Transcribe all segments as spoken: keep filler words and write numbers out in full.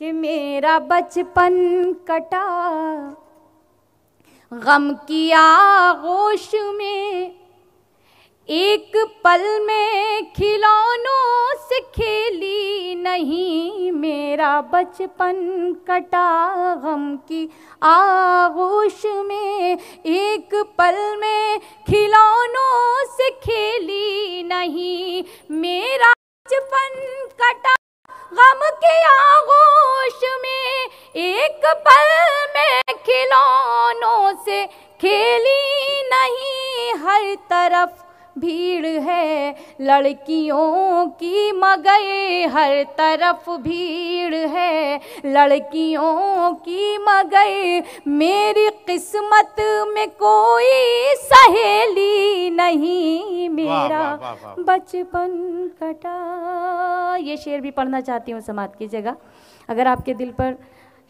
कि मेरा बचपन कटा गम की आगोश में, एक पल में खिलौनों से खेली नहीं। मेरा बचपन कटा गम की आगोश में, एक पल में खिलौनों से खेली नहीं। मेरा बचपन कटा गम की आगोश में, एक पल में खिलौनों से खेली नहीं। हर तरफ भीड़ है लड़कियों की, मगर हर तरफ भीड़ है लड़कियों की, मगर मेरी किस्मत में कोई सहेली नहीं। मेरा बचपन कटा। ये शेर भी पढ़ना चाहती हूँ समात की जगह। अगर आपके दिल पर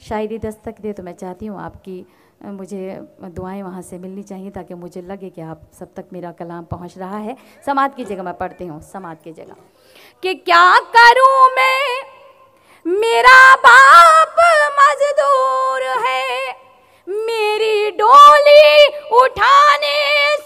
शायरी दस्तक दे तो मैं चाहती हूँ आपकी मुझे दुआएं वहाँ से मिलनी चाहिए, ताकि मुझे लगे कि आप सब तक मेरा कलाम पहुँच रहा है। समात की जगह मैं पढ़ती हूँ, समात की जगह। कि क्या करूँ मैं, मेरा बाप मजदूर है, मेरी डोली उठाने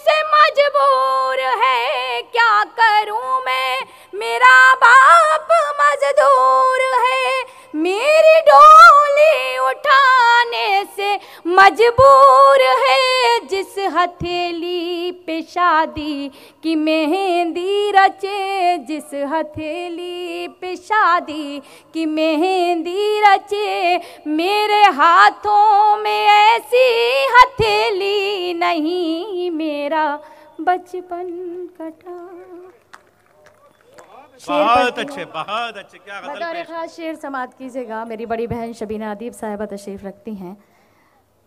से मजबूर है। क्या करूँ मैं, मेरा बाप मजदूर है, मेरी डोली उठाने से मजबूर है। जिस हथेली पे शादी की मेहंदी रचे, जिस हथेली पे शादी की मेहंदी रचे, मेरे हाथों में ऐसी हथेली नहीं। मेरा बचपन कटा। बहुत अच्छे, बहुत अच्छे, क्या गजल। खास शेर समात कीजिएगा। मेरी बड़ी बहन शबीना अदीब साहिबा तशरीफ़ रखती हैं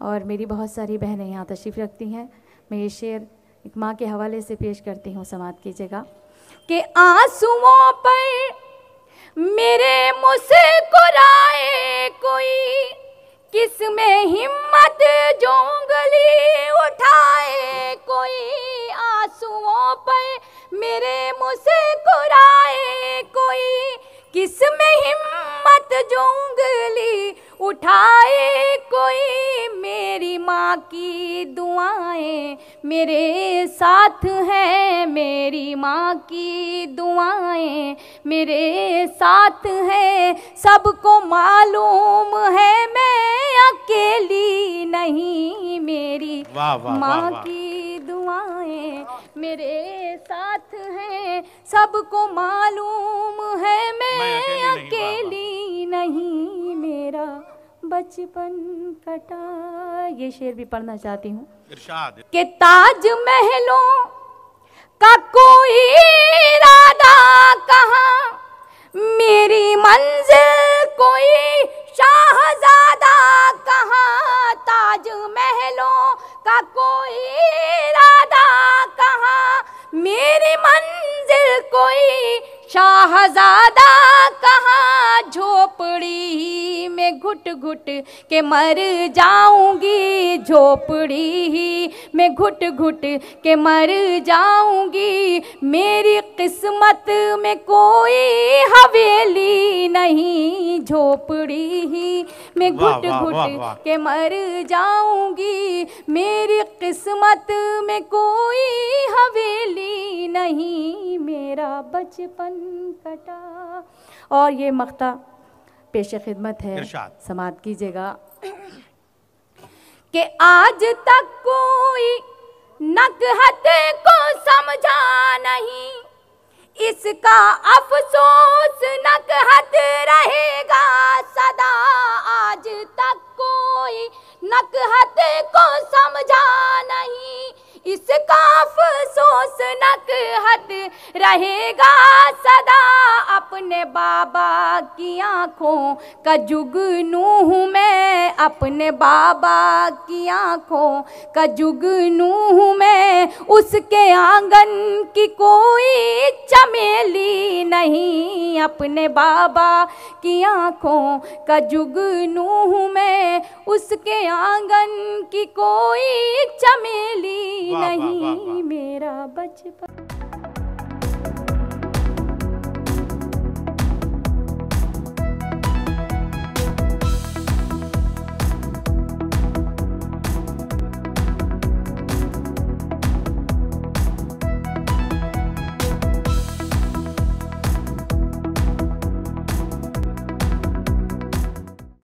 और मेरी बहुत सारी बहनें यहाँ तशरीफ़ रखती हैं। मैं ये शेर एक माँ के हवाले से पेश करती हूँ, समात कीजिएगा। कि आंसुओं पर मेरे मुस्कुराए कोई, किस में हिम्मत जो उंगली उठाए कोई। आंसुओं पर मेरे मुस्कुराए कोई, किस में हिम्मत जो उंगली उठाए कोई। मेरी माँ की दुआएं मेरे साथ हैं, मेरी माँ की दुआएं मेरे साथ हैं। सबको मालूम है मैं अकेली नहीं। मेरी माँ की दुआएं मेरे साथ हैं, सबको मालूम है मैं अकेली नहीं। मेरा बचपन कटा। ये शेर भी पढ़ना चाहती हूँ। के ताज महलों का कोई इरादा कहाँ, मेरी मंजिल कोई शाहजादा कहाँ। ताज महलों का कोई इरादा कहाँ, मेरी मंजिल कोई शाहजादा कहाँ। झोपड़ी में घुट घुट के मर जाऊंगी, झोपड़ी ही में घुट घुट के मर जाऊंगी। मेरी किस्मत में कोई हवेली नहीं। झोपड़ी ही में घुट घुट के मर जाऊंगी, मेरी किस्मत में कोई हवेली नहीं। मेरा बचपन कटा। और ये मख्ता पेश खिदमत है, समात कीजिएगा। कि आज तक कोई नकहत को समझा नहीं, इसका अफसोस नकहत रहेगा सदा। आज तक कोई नकहत को समझा नहीं, इसका अफसोस नकहत रहेगा सदा। अपने बाबा की आँखों का जुगनू हूँ मैं, अपने बाबा की आँखों का जुगनू हूँ मैं। उसके आंगन की कोई चमेली नहीं। अपने बाबा की आँखों का जुगनू हूँ मैं, उसके आंगन की कोई चमेली नहीं। मेरा बचपन